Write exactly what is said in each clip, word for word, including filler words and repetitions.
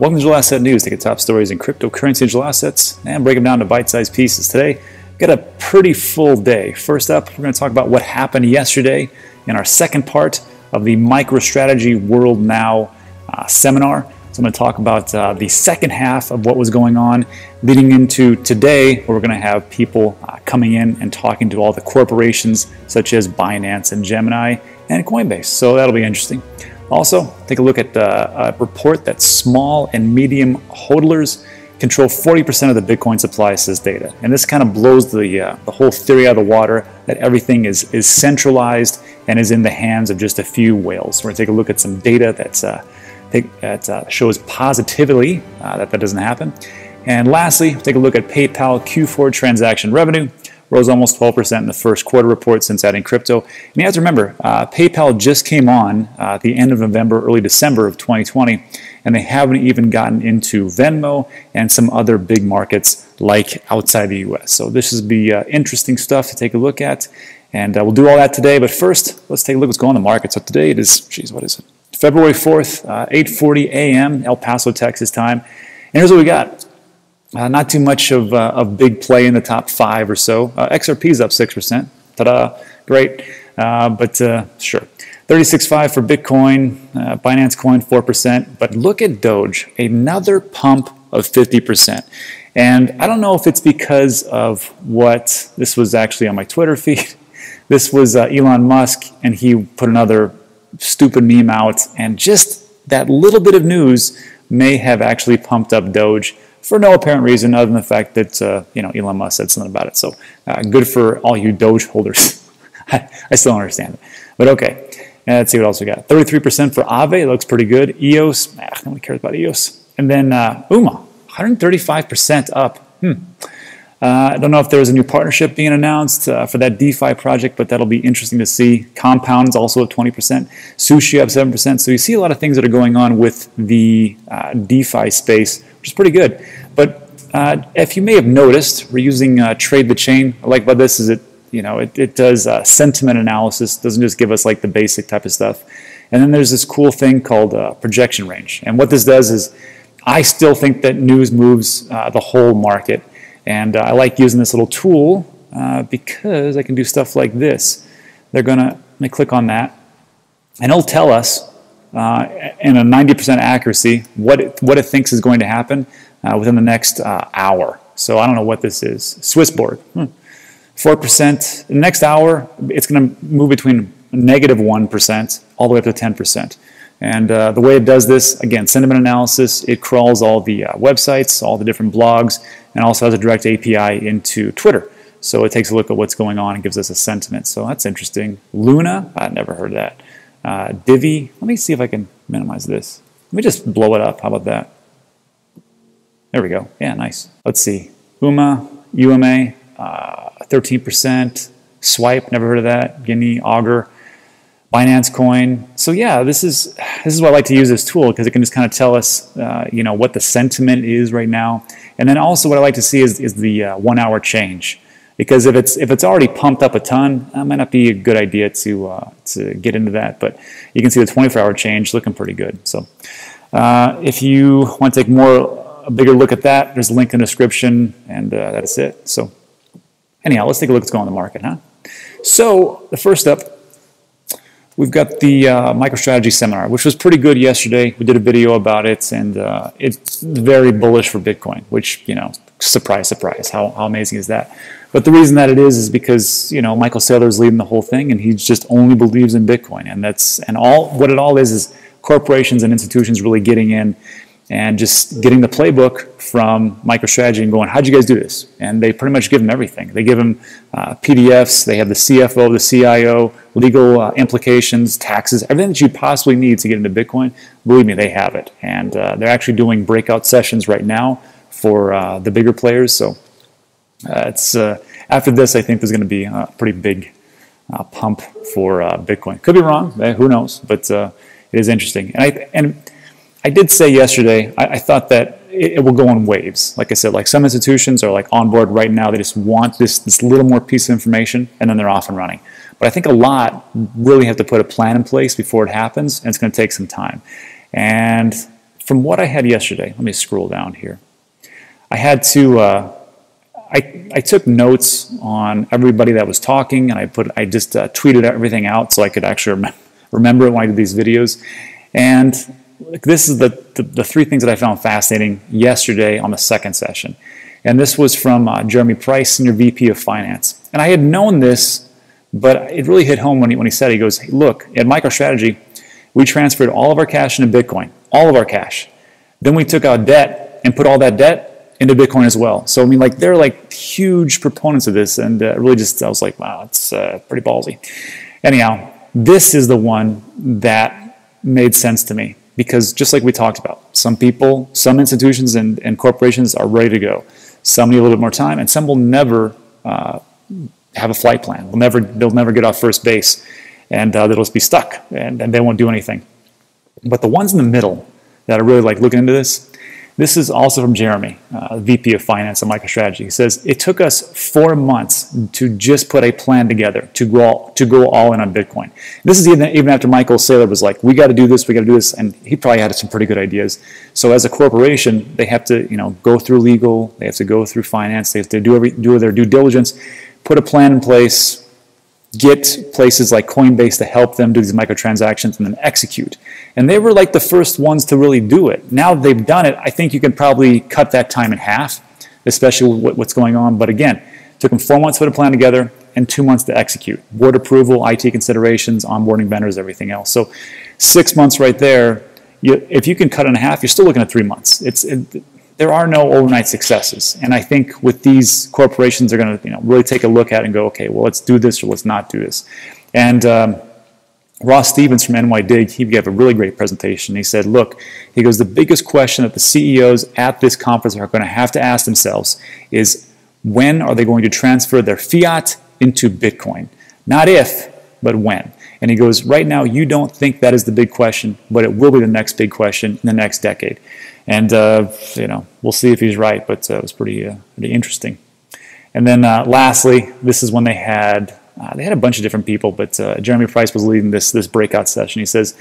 Welcome to Digital Asset News. Take the top stories in cryptocurrency digital assets and break them down to bite-sized pieces. Today, we've got a pretty full day. First up, we're going to talk about what happened yesterday in our second part of the MicroStrategy World Now uh, seminar. So I'm going to talk about uh, the second half of what was going on leading into today, where we're going to have people uh, coming in and talking to all the corporations such as Binance and Gemini and Coinbase. So that'll be interesting. Also, take a look at uh, a report that small and medium hodlers control forty percent of the Bitcoin supply, says data. And this kind of blows the, uh, the whole theory out of the water that everything is, is centralized and is in the hands of just a few whales. We're going to take a look at some data that's, uh, take, that uh, shows positively uh, that that doesn't happen. And lastly, take a look at PayPal Q four transaction revenue. Rose almost twelve percent in the first quarter report since adding crypto. And you have to remember, uh, PayPal just came on uh, at the end of November, early December of twenty twenty, and they haven't even gotten into Venmo and some other big markets like outside the U S. So this is the uh, interesting stuff to take a look at, and uh, we'll do all that today. But first, let's take a look at what's going on in the market. So today it is, geez, what is it? February fourth, uh, eight forty a m El Paso, Texas time. And here's what we got. Uh, not too much of uh, a big play in the top five or so. Uh, X R P is up six percent. Ta-da, great. Uh, but uh, sure, thirty-six point five for Bitcoin, uh, Binance Coin four percent. But look at Doge, another pump of fifty percent. And I don't know if it's because of what, this was actually on my Twitter feed. This was uh, Elon Musk, and he put another stupid meme out. And just that little bit of news may have actually pumped up Doge, for no apparent reason other than the fact that uh, you know, Elon Musk said something about it. So uh, good for all you Doge holders. I, I still don't understand it. But okay, uh, let's see what else we got. thirty-three percent for Aave, looks pretty good. E O S, ah, no one cares about E O S. And then uh, U M A, one hundred thirty-five percent up. Hmm. Uh, I don't know if there's a new partnership being announced uh, for that DeFi project, but that'll be interesting to see. Compound is also at twenty percent. Sushi up seven percent. So you see a lot of things that are going on with the uh, DeFi space, which is pretty good. But uh, if you may have noticed, we're using uh, Trade the Chain. What I like about this is it, you know, it, it does uh, sentiment analysis. It doesn't just give us like the basic type of stuff. And then there's this cool thing called uh, projection range. And what this does is, I still think that news moves uh, the whole market. And uh, I like using this little tool uh, because I can do stuff like this. They're going to, let me click on that, and it'll tell us uh, in a ninety percent accuracy what it, what it thinks is going to happen uh, within the next uh, hour. So I don't know what this is. SwissBorg, hmm. four percent. In the next hour, it's going to move between negative one percent all the way up to ten percent. And uh, the way it does this, again, sentiment analysis, it crawls all the uh, websites, all the different blogs, and also has a direct A P I into Twitter. So it takes a look at what's going on and gives us a sentiment. So that's interesting. Luna, I never heard of that. Uh, Divi, let me see if I can minimize this. Let me just blow it up. How about that? There we go. Yeah, nice. Let's see. U M A, U M A, uh, thirteen percent. Swipe, never heard of that. Guinea, Augur. Binance Coin. So yeah, this is this is why I like to use this tool, because it can just kind of tell us, uh, you know, what the sentiment is right now. And then also what I like to see is is the uh, one-hour change, because if it's if it's already pumped up a ton, that might not be a good idea to uh, to get into that. But you can see the twenty-four hour change looking pretty good. So uh, if you want to take more a bigger look at that, there's a link in the description, and uh, that's it. So anyhow, let's take a look at what's going on in the market, huh? So the first up, we've got the uh, MicroStrategy seminar, which was pretty good yesterday. We did a video about it, and uh, it's very bullish for Bitcoin, which, you know, surprise, surprise. How, how amazing is that? But the reason that it is is because, you know, Michael Saylor is leading the whole thing, and he just only believes in Bitcoin. And that's and all what it all is is corporations and institutions really getting in and just getting the playbook from MicroStrategy and going, how'd you guys do this? And they pretty much give them everything. They give them uh, P D Fs, they have the C F O, the C I O, legal uh, implications, taxes, everything that you possibly need to get into Bitcoin. Believe me, they have it. And uh, they're actually doing breakout sessions right now for uh, the bigger players. So uh, it's uh, after this, I think there's gonna be a pretty big uh, pump for uh, Bitcoin. Could be wrong, who knows, but uh, it is interesting. And I, and I did say yesterday, I, I thought that it, it will go in waves. Like I said, like some institutions are like on board right now. They just want this, this little more piece of information, and then they're off and running. But I think a lot really have to put a plan in place before it happens, and it's going to take some time. And from what I had yesterday, let me scroll down here. I had to, uh, I, I took notes on everybody that was talking, and I put, I just uh, tweeted everything out so I could actually rem remember it when I did these videos. And this is the, the, the three things that I found fascinating yesterday on the second session. And this was from uh, Jeremy Price, Senior V P of Finance. And I had known this, but it really hit home when he, when he said, he goes, hey, look, at MicroStrategy, we transferred all of our cash into Bitcoin, all of our cash. Then we took out debt and put all that debt into Bitcoin as well. So, I mean, like, they're like huge proponents of this. And uh, really just, I was like, wow, it's uh, pretty ballsy. Anyhow, this is the one that made sense to me. Because just like we talked about, some people, some institutions and, and corporations are ready to go. Some need a little bit more time, and some will never uh, have a flight plan. They'll never, they'll never get off first base, and uh, they'll just be stuck, and, and they won't do anything. But the ones in the middle that are really like looking into this, this is also from Jeremy, uh, V P of Finance at MicroStrategy. He says, it took us four months to just put a plan together to go, to go all in on Bitcoin. This is even, even after Michael Saylor was like, we got to do this, we got to do this. And he probably had some pretty good ideas. So as a corporation, they have to, you know, go through legal, they have to go through finance, they have to do, every, do their due diligence, put a plan in place, get places like Coinbase to help them do these microtransactions, and then execute. And they were like the first ones to really do it. Now that they've done it, I think you can probably cut that time in half, especially with what's going on. But again, it took them four months to put a plan together and two months to execute. Board approval, I T considerations, onboarding vendors, everything else. So six months right there. You, if you can cut it in half, you're still looking at three months. It's it, there are no overnight successes. And I think with these corporations, they're going to you know, really take a look at it and go, okay, well, let's do this or let's not do this. And um, Ross Stevens from N Y D I G, he gave a really great presentation. He said, look, he goes, the biggest question that the C E Os at this conference are going to have to ask themselves is, when are they going to transfer their fiat into Bitcoin? Not if, but when. And he goes, right now, you don't think that is the big question, but it will be the next big question in the next decade. And, uh, you know, we'll see if he's right, but uh, it was pretty, uh, pretty interesting. And then uh, lastly, this is when they had, uh, they had a bunch of different people, but uh, Jeremy Price was leading this, this breakout session. He says,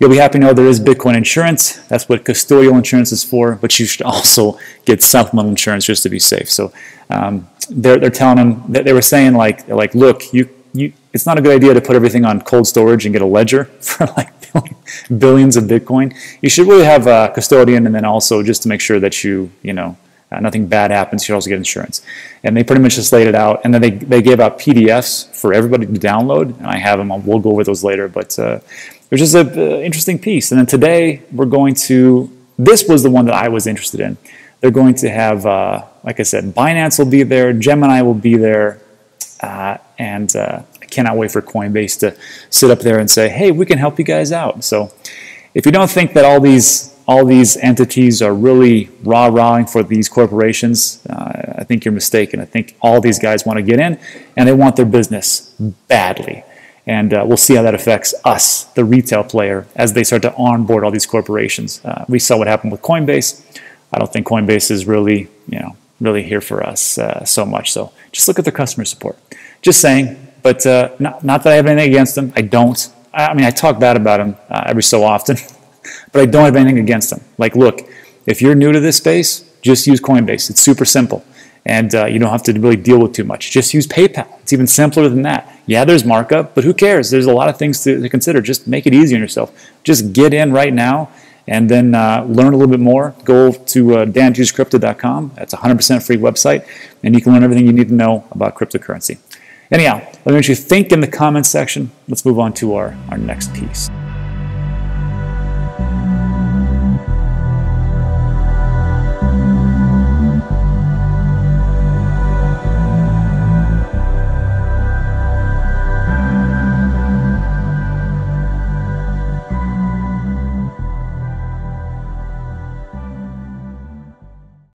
you'll be happy to know there is Bitcoin insurance. That's what custodial insurance is for, but you should also get supplemental insurance just to be safe. So um, they're, they're telling him, that they were saying like, like look, you, you, it's not a good idea to put everything on cold storage and get a ledger for like billions of Bitcoin. You should really have a custodian, and then also just to make sure that you, you know, uh, nothing bad happens, you also get insurance. And they pretty much just laid it out. And then they, they gave out P D Fs for everybody to download. And I have them. We'll go over those later. But uh, it was just an uh, interesting piece. And then today we're going to, this was the one that I was interested in. They're going to have, uh, like I said, Binance will be there. Gemini will be there. Uh, and uh, I cannot wait for Coinbase to sit up there and say, hey, we can help you guys out. So if you don't think that all these all these entities are really rah-rahing for these corporations, uh, I think you're mistaken. I think all these guys want to get in, and they want their business badly. And uh, we'll see how that affects us, the retail player, as they start to onboard all these corporations. Uh, we saw what happened with Coinbase. I don't think Coinbase is really, you know, really here for us uh, so much. So just look at their customer support. Just saying, but uh, not, not that I have anything against them. I don't. I, I mean, I talk bad about them uh, every so often, but I don't have anything against them. Like, look, if you're new to this space, just use Coinbase. It's super simple, and uh, you don't have to really deal with too much. Just use PayPal. It's even simpler than that. Yeah, there's markup, but who cares? There's a lot of things to, to consider. Just make it easy on yourself. Just get in right now. And then uh, learn a little bit more. Go to uh, dan hughes crypto dot com. That's a one hundred percent free website. And you can learn everything you need to know about cryptocurrency. Anyhow, let me know what you think in the comments section. Let's move on to our, our next piece.